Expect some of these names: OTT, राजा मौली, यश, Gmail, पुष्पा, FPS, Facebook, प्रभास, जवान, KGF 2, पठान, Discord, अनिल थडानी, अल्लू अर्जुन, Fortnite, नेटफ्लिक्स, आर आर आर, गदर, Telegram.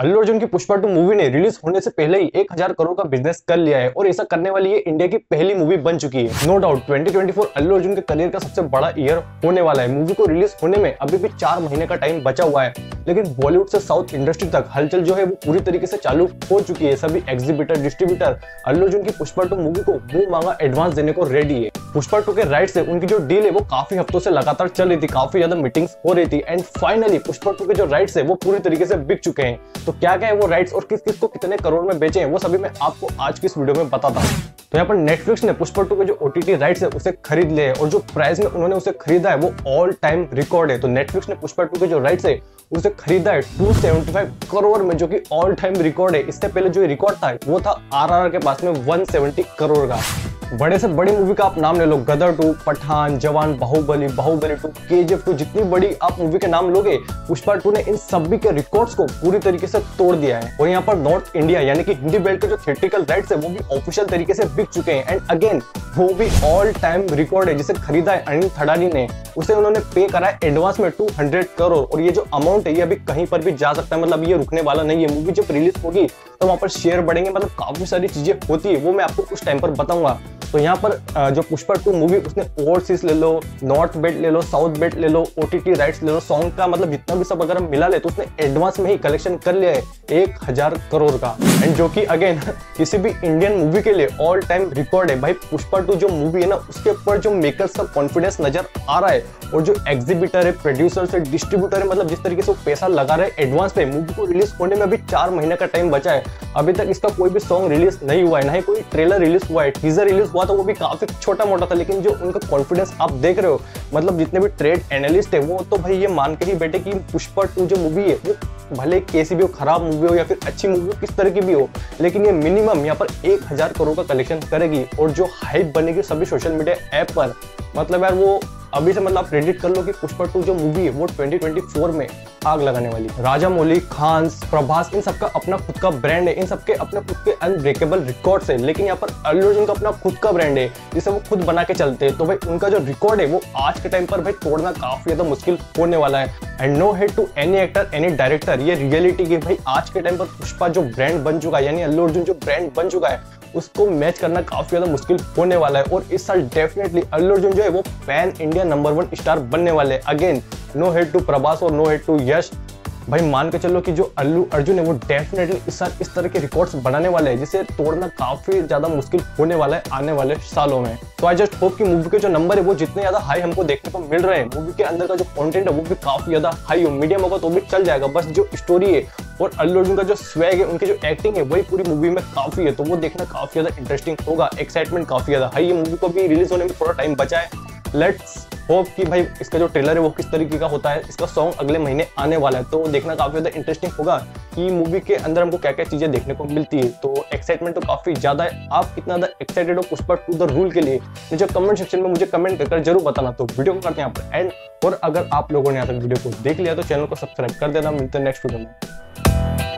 अल्लू अर्जुन की पुष्पा 2 मूवी ने रिलीज होने से पहले ही 1000 करोड़ का बिजनेस कर लिया है और ऐसा करने वाली ये इंडिया की पहली मूवी बन चुकी है। नो डाउट 2024 अल्लू अर्जुन के करियर का सबसे बड़ा ईयर होने वाला है। मूवी को रिलीज होने में अभी भी 4 महीने का टाइम बचा हुआ है, लेकिन बॉलीवुड से साउथ इंडस्ट्री तक हलचल जो है वो पूरी तरीके से चालू हो चुकी है। सभी एग्जीबिटर डिस्ट्रीब्यूटर अल्लू अर्जुन की पुष्पा 2 मूवी को मुंह मांगा एडवांस देने को रेडी है। पुष्पा 2 के राइट से उनकी जो डील है वो काफी हफ्तों से लगातार चल रही थी, काफी ज्यादा मीटिंग्स हो रही थी एंड फाइनली पुष्पा 2 के जो राइट्स है वो पूरी तरीके से बिक चुके हैं। तो क्या है वो राइट्स और किस किस को कितने करोड़ में बेचे हैं वो सभी मैं आपको आज की इस वीडियो में बताता हूँ। तो यहाँ पर नेटफ्लिक्स ने पुष्पा 2 के जो OTT राइट्स है उसे खरीद लिया है और जो प्राइस में उन्होंने उसे खरीदा है वो ऑल टाइम रिकॉर्ड है। तो नेटफ्लिक्स ने पुष्पा 2 के जो राइट्स है उसे खरीदा है 275 करोड़ में, जो कि ऑल टाइम रिकॉर्ड है। इससे पहले जो रिकॉर्ड था वो था RRR के पास में 170 करोड़ का। बड़े से बड़ी मूवी का आप नाम ले लो, गदर 2, पठान, जवान, बाहुबली 2, KGF 2, जितनी बड़ी आप मूवी के नाम लोगे पुष्पा 2 ने इन सभी के रिकॉर्ड्स को पूरी तरीके से तोड़ दिया है। और यहाँ पर नॉर्थ इंडिया यानी कि हिंदी बेल्ट के जो थिएट्रिकल राइट्स है वो भी ऑफिशियल तरीके से बिक चुके हैं एंड अगेन वो भी ऑल टाइम रिकॉर्ड है। जिसे खरीदा है अनिल थडानी ने, उसे उन्होंने पे करा है एडवांस में 200 करोड़ और ये जो अमाउंट है ये अभी कहीं पर भी जा सकता है, मतलब ये रुकने वाला नहीं है। मूवी जब रिलीज होगी तो वहाँ पर शेयर बढ़ेंगे, मतलब काफी सारी चीजें होती है वो मैं आपको उस टाइम पर बताऊंगा। तो यहाँ पर जो पुष्पा 2 मूवी उसने ओवरसीज ले लो, नॉर्थ बेल्ट ले लो, साउथ बेल्ट ले लो, OTT राइट्स ले लो, सॉन्ग का मतलब जितना भी सब अगर हम मिला ले तो उसने एडवांस में ही कलेक्शन कर लिया है 1000 करोड़ का एंड जो कि अगेन किसी भी इंडियन मूवी के लिए ऑल टाइम रिकॉर्ड है। भाई पुष्पा 2 जो मूवी है ना उसके ऊपर जो मेकर्स का कॉन्फिडेंस नजर आ रहा है और जो एग्जीबिटर है, प्रोड्यूसर्स है, डिस्ट्रीब्यूटर है, मतलब जिस तरीके से वो पैसा लगा रहे हैं एडवांस पे। मूवी को रिलीज होने में अभी 4 महीने का टाइम बचा है, अभी तक इसका कोई भी सॉन्ग रिलीज नहीं हुआ है, ना ही कोई ट्रेलर रिलीज हुआ है। टीजर रिलीज हुआ तो वो भी काफी छोटा मोटा था, लेकिन जो उनका कॉन्फिडेंस आप देख रहे हो, मतलब जितने भी ट्रेड एनालिस्ट है वो तो भाई ये मान के ही बैठे कि पुष्पा 2 जो मूवी है वो भले कैसी भी हो, खराब मूवी हो या फिर अच्छी मूवी हो, किस तरह की भी हो, लेकिन ये मिनिमम यहाँ पर 1000 करोड़ का कलेक्शन करेगी। और जो हाइप बनेगी सभी सोशल मीडिया ऐप पर, मतलब यार वो अभी से मतलब क्रेडिट कर लो कि पुष्पा 2 जो मूवी है वो 2024 में आग लगाने वाली। राजा मौली, खान, प्रभास, इन सबका अपना खुद का ब्रांड है, इन सबके अपने खुद के अनब्रेकेबल रिकॉर्ड्स है, लेकिन यहाँ पर अल्लू अर्जुन का अपना खुद का ब्रांड है जिसे वो खुद बना के चलते हैं। तो भाई उनका जो रिकॉर्ड है वो आज के टाइम पर भाई तोड़ना काफी ज्यादा मुश्किल होने वाला है and no hate to any actor, any director, ये रियलिटी की भाई आज के टाइम पर पुष्पा जो ब्रांड बन चुका है यानी अल्लू अर्जुन जो ब्रांड बन चुका है उसको मैच करना काफी ज्यादा मुश्किल होने वाला है। और इस साल डेफिनेटली अल्लू अर्जुन जो है वो पैन इंडिया नंबर 1 स्टार बनने वाले। Again no hate to प्रभास और नो हेड टू यश, भाई मान के चलो कि जो अल्लू अर्जुन है वो डेफिनेटली इस साल इस तरह के रिकॉर्ड्स बनाने वाले हैं जिसे तोड़ना काफी ज्यादा मुश्किल होने वाला है आने वाले सालों में। तो आई जस्ट होप कि मूवी के जो नंबर है वो जितने ज्यादा हाई हमको देखने को मिल रहे हैं, मूवी के अंदर का जो कंटेंट है वो भी काफी ज्यादा हाई हो, मीडियम होगा तो भी चल जाएगा। बस जो स्टोरी है और अल्लू अर्जुन का जो स्वैग है, उनकी जो एक्टिंग है वही पूरी मूवी में काफी है, तो वो देखना काफी ज्यादा इंटरेस्टिंग होगा। एक्साइटमेंट काफी ज्यादा हाई है। मूवी को भी रिलीज होने में थोड़ा टाइम बचा है, लेट्स होप कि भाई इसका जो ट्रेलर है वो किस तरीके का होता है, इसका सॉन्ग अगले महीने आने वाला है तो देखना काफी ज्यादा इंटरेस्टिंग होगा कि मूवी के अंदर हमको क्या क्या चीजें देखने को मिलती है। तो एक्साइटमेंट तो काफी ज्यादा है। आप कितना ज्यादा एक्साइटेड हो पुष्पा 2 द रूल के लिए नीचे कमेंट सेक्शन में मुझे कमेंट करके जरूर बताना। तो वीडियो को करते हैं यहाँ पर एंड, और अगर आप लोगों ने यहाँ तक वीडियो को देख लिया तो चैनल को सब्सक्राइब कर देना। मिलते हैं नेक्स्ट वीडियो में।